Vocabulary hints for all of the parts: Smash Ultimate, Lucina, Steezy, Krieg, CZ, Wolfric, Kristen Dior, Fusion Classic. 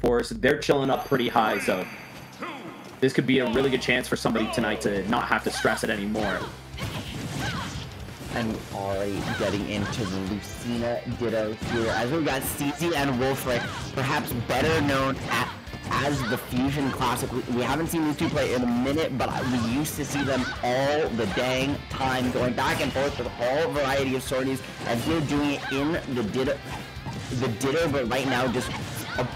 forest. They're chilling up pretty high, so this could be a really good chance for somebody tonight to not have to stress it anymore. And we're already getting into the Lucina Ditto here, as we've got CZ and Wolfric, perhaps better known as the Fusion Classic. We haven't seen these two play in a minute, but we used to see them all the dang time, going back and forth with all variety of sorties, and here doing it in the Ditto, but right now just a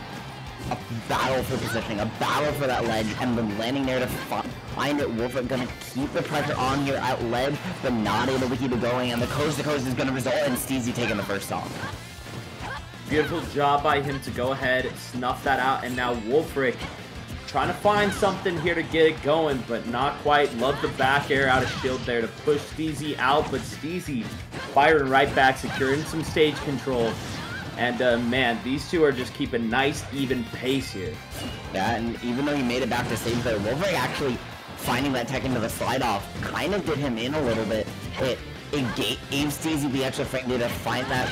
battle for positioning, a battle for that ledge, and then landing there to find it. Wolfric gonna keep the pressure on here at ledge, but not able to keep it going, and the coast to coast is gonna result in Steezy taking the first off. Beautiful job by him to go ahead, snuff that out, and now Wolfric trying to find something here to get it going, but not quite. Love the back air out of shield there to push Steezy out, but Steezy firing right back, securing some stage control. And man, these two are just keeping nice, even pace here. Yeah, and even though he made it back to stage there, Wolfric actually finding that tech into the slide off kind of did him in a little bit. It gave Steezy the extra frame to find that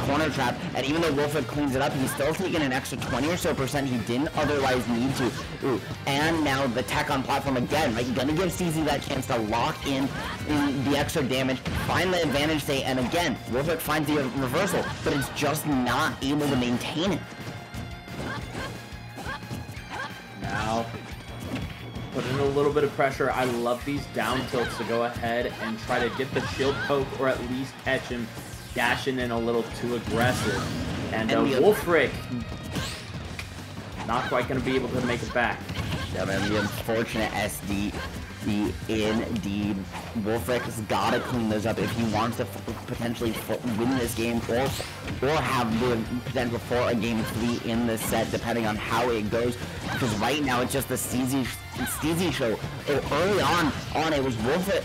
corner trap, and even though Wolfric cleans it up, he's still taking an extra 20 or so percent he didn't otherwise need to. Ooh, and now the tech on platform again, like gonna give Steezy that chance to lock in the extra damage, find the advantage state, and again, Wolfric finds the reversal, but it's just not able to maintain it. Now, put in a little bit of pressure. I love these down tilts to go ahead and try to get the shield poke, or at least catch him dashing in a little too aggressive. And Wolfric not quite going to be able to make it back. Yeah, man, the unfortunate SD. Indeed, Wolfric has got to clean those up if he wants to potentially win this game, or have the potential for a game 3 in this set, depending on how it goes. Because right now it's just the Steezy show. Early on it was Wolfric.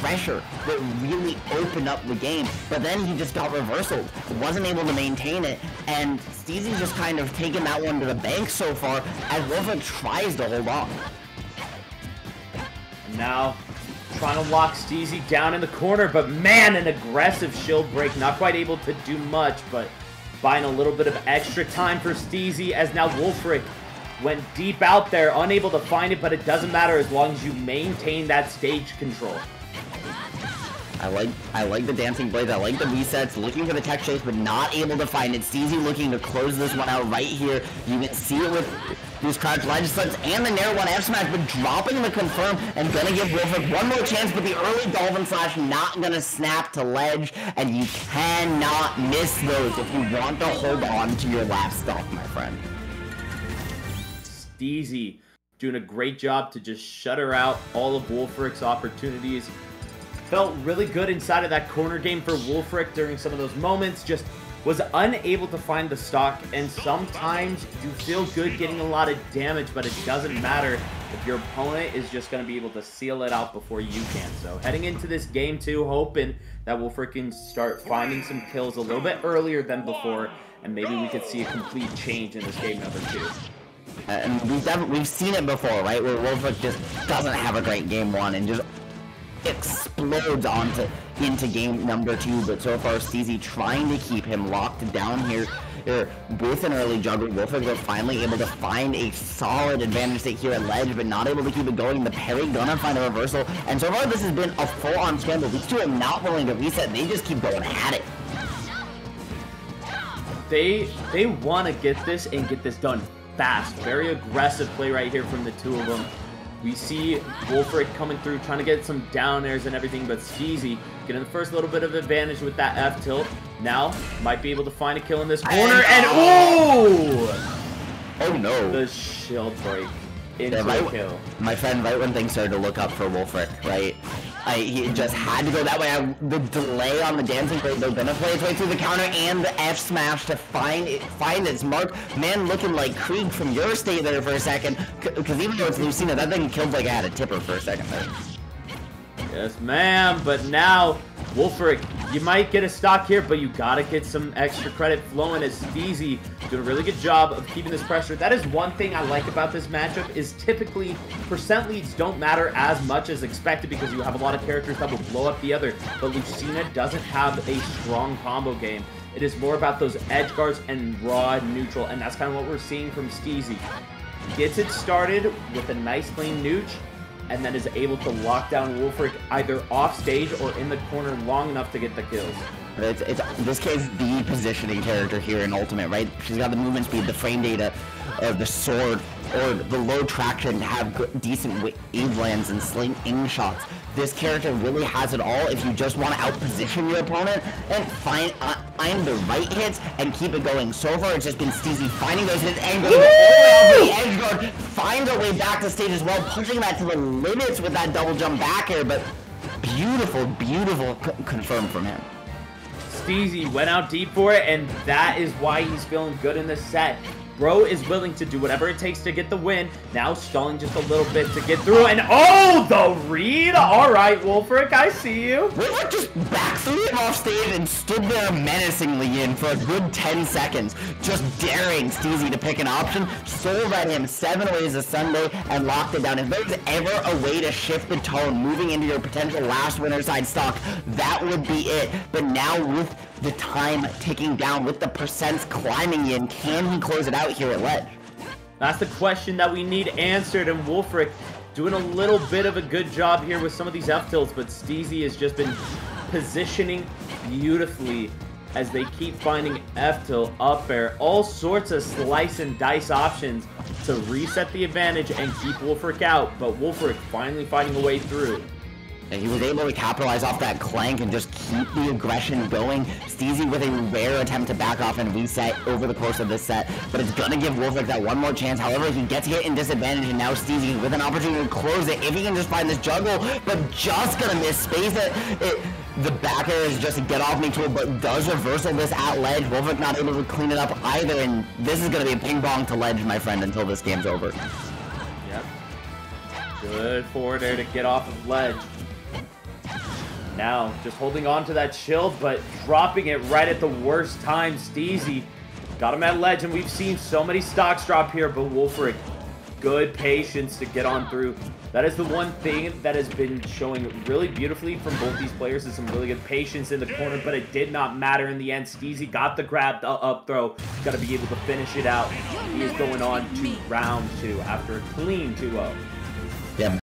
Pressure that really opened up the game, but then he just got reversal, wasn't able to maintain it, and Steezy just kind of taking that one to the bank so far as Wolfric tries to hold on. Now trying to lock Steezy down in the corner, but man, an aggressive shield break, not quite able to do much, but buying a little bit of extra time for Steezy, as now Wolfric went deep out there, unable to find it, but it doesn't matter as long as you maintain that stage control. I like the dancing blades, I like the resets, looking for the tech chase, but not able to find it. Steezy looking to close this one out right here. You can see it with these crouch ledge slips and the Nair 1 F smash, but dropping the confirm and gonna give Wolfric one more chance, but the early Dolphin Slash not gonna snap to ledge, and you cannot miss those if you want to hold on to your last stop, my friend. Steezy doing a great job to just shutter out all of Wolfric's opportunities. Felt really good inside of that corner game for Wolfric during some of those moments. Just was unable to find the stock, and sometimes you feel good getting a lot of damage, but it doesn't matter if your opponent is just going to be able to seal it out before you can. So heading into this game 2, hoping that Wolfric can start finding some kills a little bit earlier than before, and maybe we could see a complete change in this game number 2. And we've seen it before, right? Where Wolfric just doesn't have a great game 1 and just explodes into game number 2, but so far Steezy trying to keep him locked down here with an early juggle. Wolfric are finally able to find a solid advantage state here at ledge, but not able to keep it going. The parry gonna find a reversal, and so far this has been a full-on scramble. These two are not willing to reset, they just keep going at it. They want to get this and get this done fast. Very aggressive play right here from the two of them. We see Wolfric coming through, trying to get some down airs and everything, but Steezy getting the first little bit of advantage with that F tilt. Now, might be able to find a kill in this corner, and oh no! The shield break into a kill. My friend, right when things started to look up for Wolfric, right? He just had to go that way. The delay on the dancing break, they're gonna play its way through the counter and the F smash to find its mark. Man, looking like Krieg from your state there for a second, because even though it's Lucina, that thing killed like I had a tipper for a second there. Yes, ma'am. But now Wolfric You might get a stock here, but you gotta get some extra credit flowing as Steezy doing a really good job of keeping this pressure. That is one thing I like about this matchup is typically percent leads don't matter as much as expected because you have a lot of characters that will blow up the other, but Lucina doesn't have a strong combo game. It is more about those edge guards and raw neutral, and that's kind of what we're seeing from Steezy. Gets it started with a nice clean nooch, and then is able to lock down Wolfric either off stage or in the corner long enough to get the kills. This kid's the positioning character here in Ultimate, right? She's got the movement speed, the frame data, the sword, or the low traction to have decent wavelands and sling shots. This character really has it all if you just want to outposition your opponent and find the right hits and keep it going. So far, it's just been Steezy finding those hits and going all the way off the edge guard, find a way back to stage as well, pushing that to the limits with that double jump back air, but beautiful, beautiful confirm from him. Steezy went out deep for it, and that is why he's feeling good in this set. Bro is willing to do whatever it takes to get the win. Now stalling just a little bit to get through, and oh, the read! All right, Wolfric, I see you. Wolfric just back threw him off stage and stood there menacingly in for a good 10 seconds, just daring Steezy to pick an option. Soul read him 7 ways a Sunday and locked it down. If there's ever a way to shift the tone moving into your potential last winner side stock, that would be it. But now with the time ticking down, with the percents climbing in, can he close it out here at ledge? That's the question that we need answered, and Wolfric doing a little bit of a good job here with some of these F tilts, but Steezy has just been positioning beautifully as they keep finding F tilt, up air, all sorts of slice and dice options to reset the advantage and keep Wolfric out, but Wolfric finally finding a way through. And he was able to capitalize off that clank and just keep the aggression going. Steezy with a rare attempt to back off and reset over the course of this set, but it's gonna give Wolfric that one more chance. However, he gets hit in disadvantage, and now Steezy with an opportunity to close it if he can just find this jungle, but just gonna miss space it. The back air is just a get off me tool, but does reversal this at ledge. Wolfric not able to clean it up either, and this is gonna be a ping pong to ledge, my friend, until this game's over. Yep. Good forward air to get off of ledge. Now, just holding on to that shield, but dropping it right at the worst time. Steezy got him at ledge, and we've seen so many stocks drop here, but Wolfric, good patience to get on through. That is the one thing that has been showing really beautifully from both these players is some really good patience in the corner, but it did not matter in the end. Steezy got the grab, the up throw. He's got to be able to finish it out. He is going on to round 2 after a clean 2-0. Yeah.